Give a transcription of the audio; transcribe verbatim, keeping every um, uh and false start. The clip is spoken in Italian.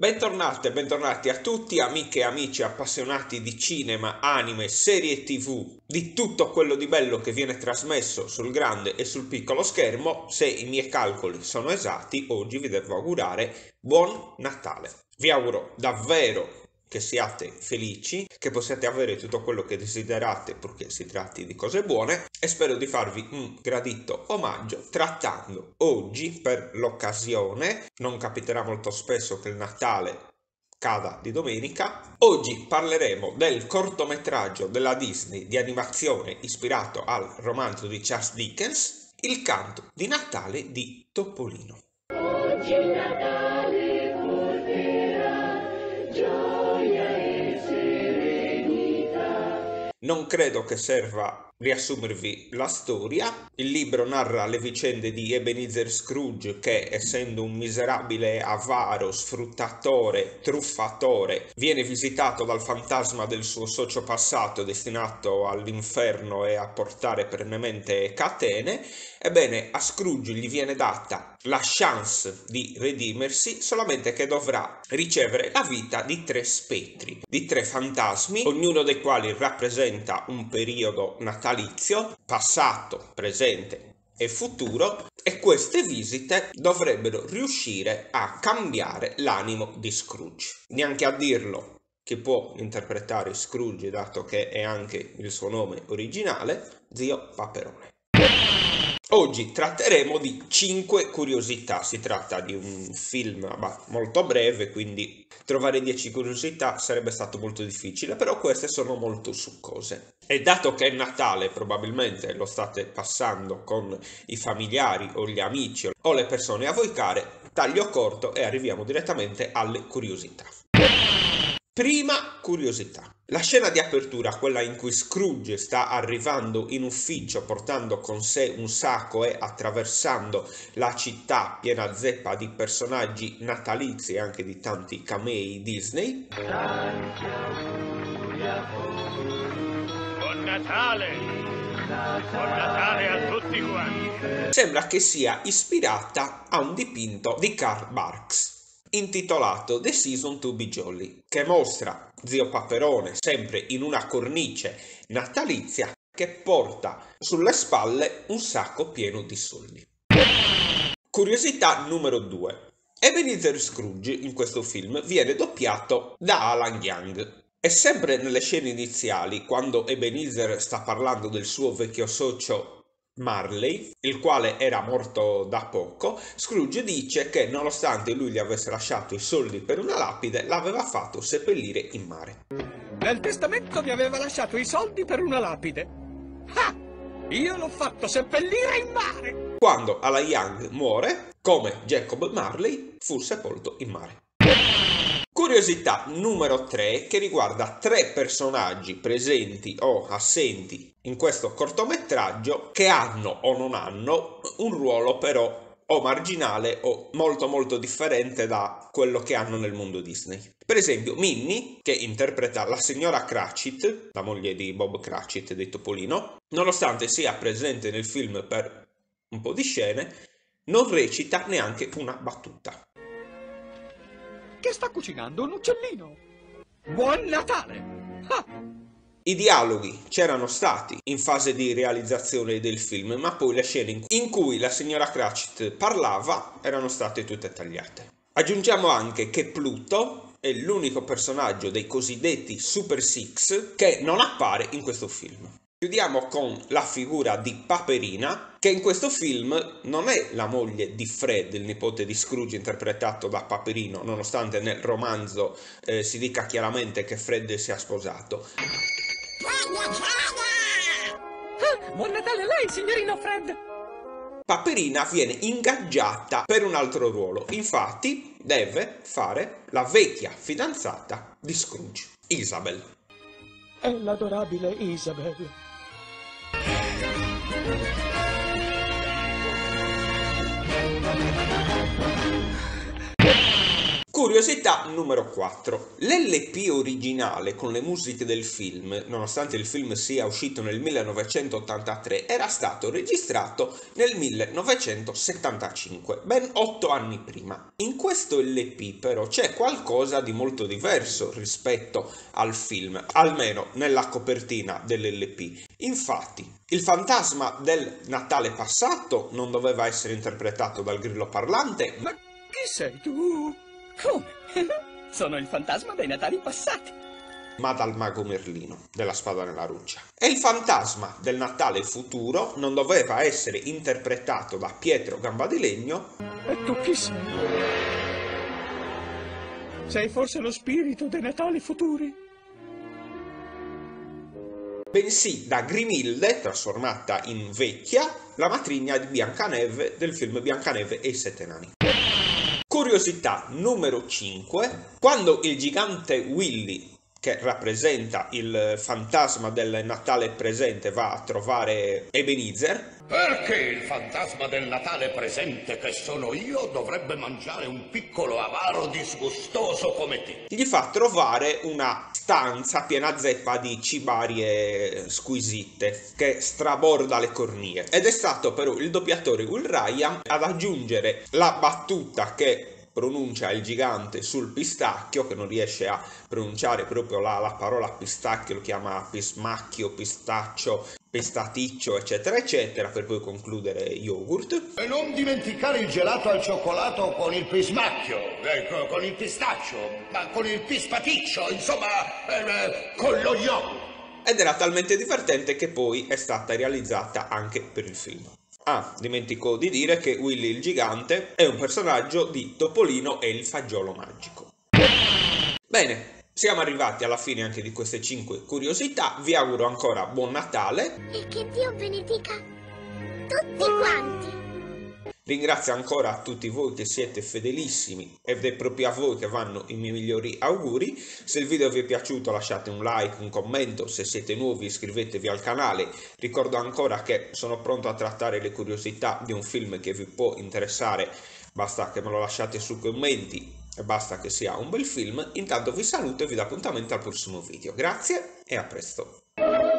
Bentornate, bentornati a tutti, amiche e amici appassionati di cinema, anime, serie tv, di tutto quello di bello che viene trasmesso sul grande e sul piccolo schermo. Se i miei calcoli sono esatti, oggi vi devo augurare buon Natale. Vi auguro davvero che siate felici, che possiate avere tutto quello che desiderate purché si tratti di cose buone, e spero di farvi un gradito omaggio trattando oggi, per l'occasione, non capiterà molto spesso che il Natale cada di domenica. Oggi parleremo del cortometraggio della Disney di animazione ispirato al romanzo di Charles Dickens, Il canto di Natale di Topolino. Oggi è Natale, porterà gioia. Non credo che serva riassumervi la storia. Il libro narra le vicende di Ebenezer Scrooge che, essendo un miserabile avaro, sfruttatore, truffatore, viene visitato dal fantasma del suo socio passato destinato all'inferno e a portare perennemente catene. Ebbene, a Scrooge gli viene data la chance di redimersi, solamente che dovrà ricevere la vita di tre spettri, di tre fantasmi, ognuno dei quali rappresenta un periodo natalizio, passato, presente e futuro, e queste visite dovrebbero riuscire a cambiare l'animo di Scrooge. Neanche a dirlo che può interpretare Scrooge, dato che è anche il suo nome originale, Zio Paperone. Oggi tratteremo di cinque curiosità. Si tratta di un film molto breve, quindi trovare dieci curiosità sarebbe stato molto difficile, però queste sono molto succose. E dato che è Natale, probabilmente lo state passando con i familiari o gli amici o le persone a voi care, taglio corto e arriviamo direttamente alle curiosità. Prima curiosità. La scena di apertura, quella in cui Scrooge sta arrivando in ufficio portando con sé un sacco e attraversando la città piena zeppa di personaggi natalizi e anche di tanti camei Disney. Buon Natale! Buon Natale a tutti quanti! Sembra che sia ispirata a un dipinto di Carl Barks intitolato The Season To Be Jolly, che mostra Zio Paperone sempre in una cornice natalizia che porta sulle spalle un sacco pieno di soldi. Curiosità numero due. Ebenezer Scrooge in questo film viene doppiato da Alan Young. E sempre nelle scene iniziali, quando Ebenezer sta parlando del suo vecchio socio Marley, il quale era morto da poco, Scrooge dice che nonostante lui gli avesse lasciato i soldi per una lapide, l'aveva fatto seppellire in mare. Nel testamento mi aveva lasciato i soldi per una lapide. Ah! Io l'ho fatto seppellire in mare! Quando Alan Young muore, come Jacob Marley, fu sepolto in mare. Curiosità numero tre, che riguarda tre personaggi presenti o assenti in questo cortometraggio che hanno o non hanno un ruolo però o marginale o molto molto differente da quello che hanno nel mondo Disney. Per esempio Minnie, che interpreta la signora Cratchit, la moglie di Bob Cratchit dei Topolino, nonostante sia presente nel film per un po' di scene, non recita neanche una battuta. Che sta cucinando un uccellino. Buon Natale! Ah! I dialoghi c'erano stati in fase di realizzazione del film, ma poi le scene in cui la signora Cratchit parlava erano state tutte tagliate. Aggiungiamo anche che Pluto è l'unico personaggio dei cosiddetti Super Six che non appare in questo film. Chiudiamo con la figura di Paperina, che in questo film non è la moglie di Fred, il nipote di Scrooge interpretato da Paperino, nonostante nel romanzo eh, si dica chiaramente che Fred sia sposato. Ah, buon Natale a lei, signorino Fred! Paperina viene ingaggiata per un altro ruolo, infatti deve fare la vecchia fidanzata di Scrooge, Isabel. È l'adorabile Isabel. Curiosità numero quattro. L'L P originale con le musiche del film, nonostante il film sia uscito nel millenovecentottantatré, era stato registrato nel millenovecentosettantacinque, ben otto anni prima. In questo L P però c'è qualcosa di molto diverso rispetto al film, almeno nella copertina dell'L P. Infatti, il fantasma del Natale passato non doveva essere interpretato dal grillo parlante, ma chi sei tu? Come? Sono il fantasma dei Natali passati, ma dal mago Merlino, della spada nella ruccia. E il fantasma del Natale futuro non doveva essere interpretato da Pietro Gambadilegno. E tu chi sei? Sei forse lo spirito dei Natali futuri? Bensì da Grimilde, trasformata in vecchia, la matrigna di Biancaneve del film Biancaneve e i Sette Nani. Curiosità numero cinque. Quando il gigante Willy, che rappresenta il fantasma del Natale presente, va a trovare Ebenezer, perché il fantasma del Natale presente, che sono io, dovrebbe mangiare un piccolo avaro disgustoso come te? Gli fa trovare una stanza piena zeppa di cibarie squisite che straborda le cornie, ed è stato però il doppiatore Will Ryan ad aggiungere la battuta che pronuncia il gigante sul pistacchio, che non riesce a pronunciare proprio la, la parola pistacchio, lo chiama pismacchio, pistaccio, pistaticcio, eccetera eccetera, per poi concludere yogurt. E non dimenticare il gelato al cioccolato con il pismacchio, eh, con il pistaccio, ma con il pispaticcio, insomma, eh, con lo yogurt. Ed era talmente divertente che poi è stata realizzata anche per il film. Ah, dimentico di dire che Willy il gigante è un personaggio di Topolino e il Fagiolo Magico. Bene, siamo arrivati alla fine anche di queste cinque curiosità. Vi auguro ancora buon Natale. E che Dio benedica tutti quanti. Ringrazio ancora a tutti voi che siete fedelissimi, ed è proprio a voi che vanno i miei migliori auguri. Se il video vi è piaciuto lasciate un like, un commento, se siete nuovi iscrivetevi al canale. Ricordo ancora che sono pronto a trattare le curiosità di un film che vi può interessare, basta che me lo lasciate sui commenti e basta che sia un bel film. Intanto vi saluto e vi do appuntamento al prossimo video, grazie e a presto.